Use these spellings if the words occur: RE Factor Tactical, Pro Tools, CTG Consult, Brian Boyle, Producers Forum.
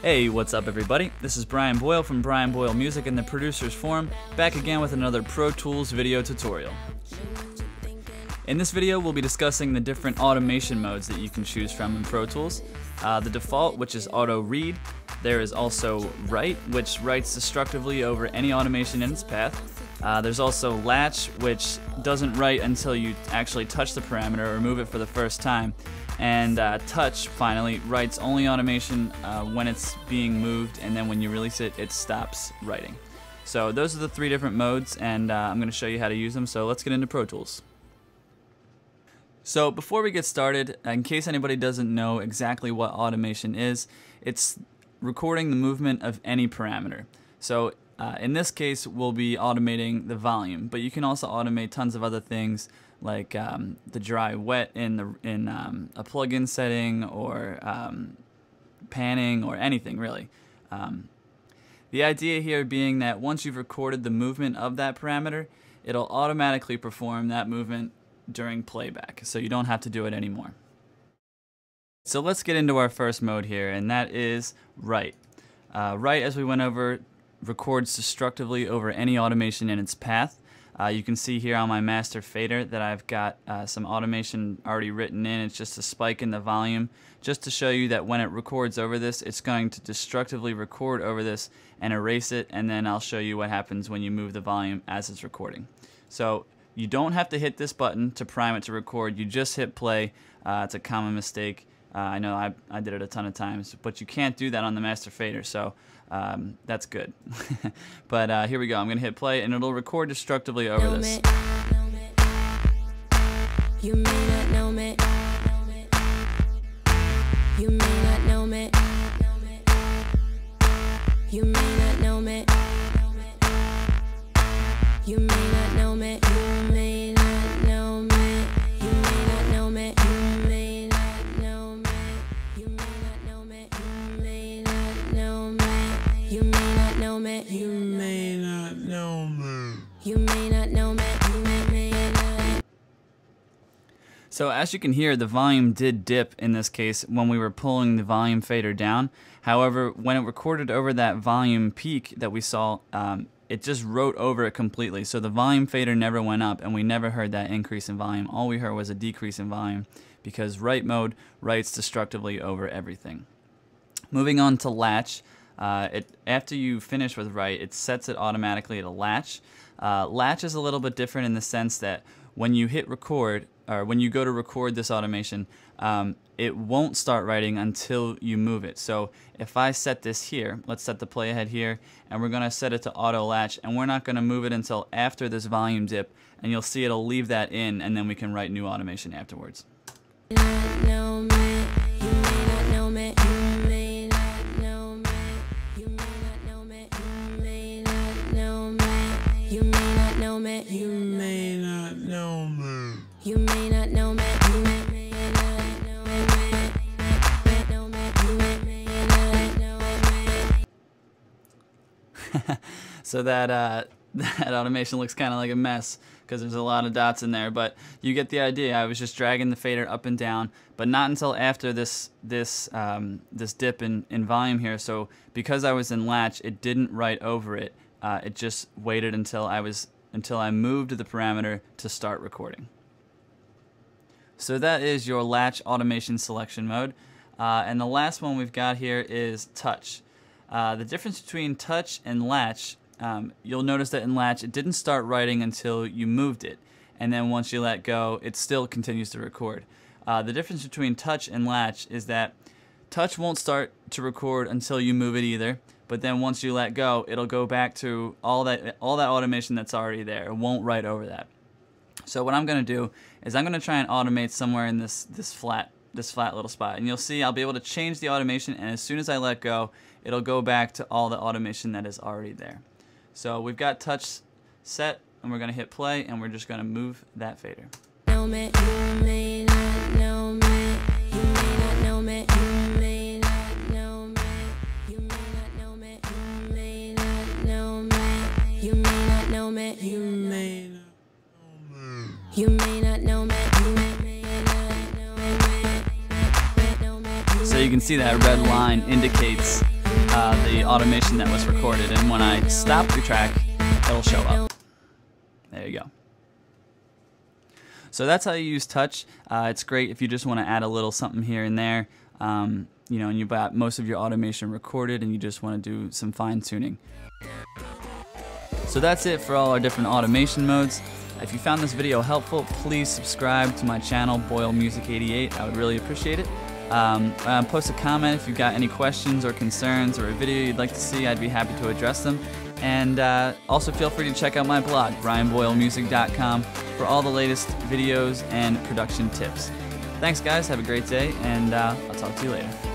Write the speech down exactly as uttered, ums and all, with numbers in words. Hey, what's up everybody? This is Brian Boyle from Brian Boyle Music and the Producers Forum, back again with another Pro Tools video tutorial. In this video, we'll be discussing the different automation modes that you can choose from in Pro Tools. Uh, the default, which is auto read. There is also write, which writes destructively over any automation in its path. Uh, there's also latch, which doesn't write until you actually touch the parameter or move it for the first time. And uh, touch, finally, writes only automation uh, when it's being moved, and then when you release it, it stops writing. So those are the three different modes, and uh, I'm going to show you how to use them, so let's get into Pro Tools. So before we get started, in case anybody doesn't know exactly what automation is, it's recording the movement of any parameter. So Uh, in this case, we'll be automating the volume, but you can also automate tons of other things like um, the dry-wet in the in um, a plugin setting, or um, panning, or anything really. Um, the idea here being that once you've recorded the movement of that parameter, it'll automatically perform that movement during playback, so you don't have to do it anymore. So let's get into our first mode here, and that is write. Uh, write, as we went over, records destructively over any automation in its path. Uh, you can see here on my master fader that I've got uh, some automation already written in. It's just a spike in the volume, just to show you that when it records over this, it's going to destructively record over this and erase it, and then I'll show you what happens when you move the volume as it's recording. So you don't have to hit this button to prime it to record. You just hit play. Uh, it's a common mistake. Uh, I know I, I did it a ton of times, but you can't do that on the master fader, so um, that's good. But uh, here we go. I'm going to hit play, and it'll record destructively over this. So as you can hear, the volume did dip in this case when we were pulling the volume fader down. However, when it recorded over that volume peak that we saw, um, it just wrote over it completely. So the volume fader never went up, and we never heard that increase in volume. All we heard was a decrease in volume, because write mode writes destructively over everything. Moving on to latch. Uh, it, after you finish with write, it sets it automatically to latch. Uh, latch is a little bit different in the sense that when you hit record, or when you go to record this automation, um, it won't start writing until you move it. So if I set this here, let's set the play ahead here, and we're gonna set it to auto latch, and we're not gonna move it until after this volume dip, and you'll see it'll leave that in, and then we can write new automation afterwards. So that uh, that automation looks kind of like a mess, because there's a lot of dots in there, but you get the idea. I was just dragging the fader up and down, but not until after this this um, this dip in, in volume here. So because I was in latch, it didn't write over it. Uh, it just waited until I was until I moved the parameter to start recording. So that is your latch automation selection mode, uh, and the last one we've got here is touch. Uh, the difference between touch and latch, um, you'll notice that in latch it didn't start writing until you moved it, and then once you let go, it still continues to record. Uh, the difference between touch and latch is that touch won't start to record until you move it either, but then once you let go, it'll go back to all that all that automation that's already there. It won't write over that. So what I'm going to do is I'm going to try and automate somewhere in this this flat this flat little spot, and you'll see I'll be able to change the automation, and as soon as I let go, it'll go back to all the automation that is already there. So we've got touch set, and we're going to hit play, and we're just going to move that fader. So you can see that red line indicates uh, the automation that was recorded, and when I stop the track, it'll show up. There you go. So that's how you use touch. Uh, it's great if you just want to add a little something here and there, um, you know, and you've got most of your automation recorded and you just want to do some fine tuning. So that's it for all our different automation modes. If you found this video helpful, please subscribe to my channel, Boyle Music eighty-eight. I would really appreciate it. Um, uh, post a comment if you've got any questions or concerns or a video you'd like to see. I'd be happy to address them. And uh, also feel free to check out my blog, brian boyle music dot com, for all the latest videos and production tips. Thanks guys, have a great day, and uh, I'll talk to you later.